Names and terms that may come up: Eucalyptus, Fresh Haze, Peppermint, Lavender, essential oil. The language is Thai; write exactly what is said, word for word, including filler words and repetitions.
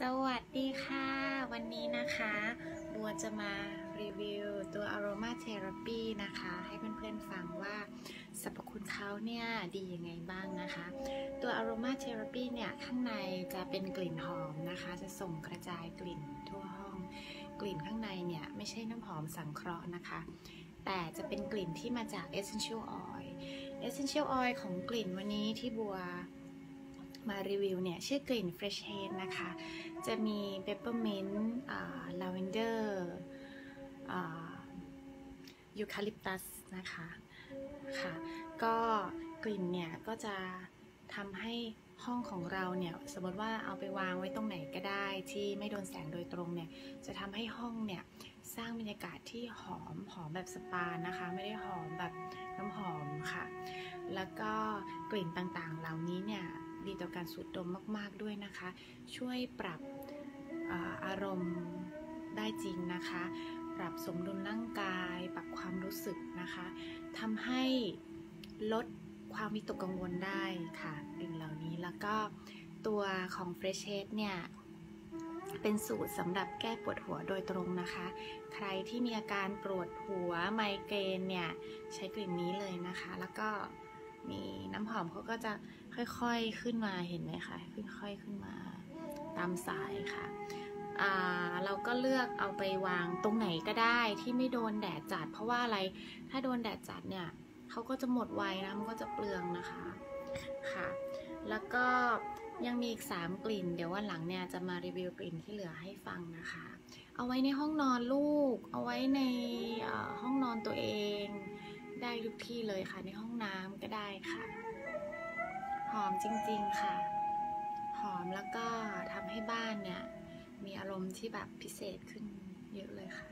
สวัสดีค่ะวันนี้นะคะบัวจะมารีวิวตัว aroma therapy นะคะให้เพื่อนๆฟังว่าสรรพคุณเขาเนี่ยดียังไงบ้างนะคะตัว aroma therapy เนี่ยข้างในจะเป็นกลิ่นหอมนะคะจะส่งกระจายกลิ่นทั่วห้องกลิ่นข้างในเนี่ยไม่ใช่น้ำหอมสังเคราะห์นะคะแต่จะเป็นกลิ่นที่มาจาก essential oil essential oil ของกลิ่นวันนี้ที่บัวมารีวิวเนี่ยชื่อกลิ่น Fresh Haze นะคะจะมี Peppermint อ่า Lavender อ่า Eucalyptus นะคะค่ะก็กลิ่นเนี่ยก็จะทำให้ห้องของเราเนี่ยสมมติว่าเอาไปวางไว้ตรงไหนก็ได้ที่ไม่โดนแสงโดยตรงเนี่ยจะทำให้ห้องเนี่ยสร้างบรรยากาศที่หอมหอมแบบสปานะคะไม่ได้หอมแบบน้ำหอมค่ะแล้วก็กลิ่นต่างๆเหล่านี้เนี่ยดีต่อการสูดดมมากๆด้วยนะคะช่วยปรับอารมณ์ได้จริงนะคะปรับสมดุลร่างกายปรับความรู้สึกนะคะทำให้ลดความวิตกกังวลได้ค่ะสิ่งเหล่านี้แล้วก็ตัวของ Fresh Haze เนี่ยเป็นสูตรสำหรับแก้ปวดหัวโดยตรงนะคะใครที่มีอาการปวดหัวไมเกรนเนี่ยใช้กลิ่นนี้เลยนะคะแล้วก็นี่น้ำหอมเขาก็จะค่อยๆขึ้นมาเห็นไหมคะค่อยๆขึ้นมาตามสายค่ะเราก็เลือกเอาไปวางตรงไหนก็ได้ที่ไม่โดนแดดจัดเพราะว่าอะไรถ้าโดนแดดจัดเนี่ยเขาก็จะหมดไวนะมันก็จะเปลืองนะคะค่ะแล้วก็ยังมีอีกสามกลิ่นเดี๋ยววันหลังเนี่ยจะมารีวิวกลิ่นที่เหลือให้ฟังนะคะเอาไว้ในห้องนอนลูกเอาไว้ในห้องนอนตัวเองได้ทุกที่เลยค่ะในห้องน้ำก็ได้ค่ะหอมจริงๆค่ะหอมแล้วก็ทำให้บ้านเนี่ยมีอารมณ์ที่แบบพิเศษขึ้นเยอะเลยค่ะ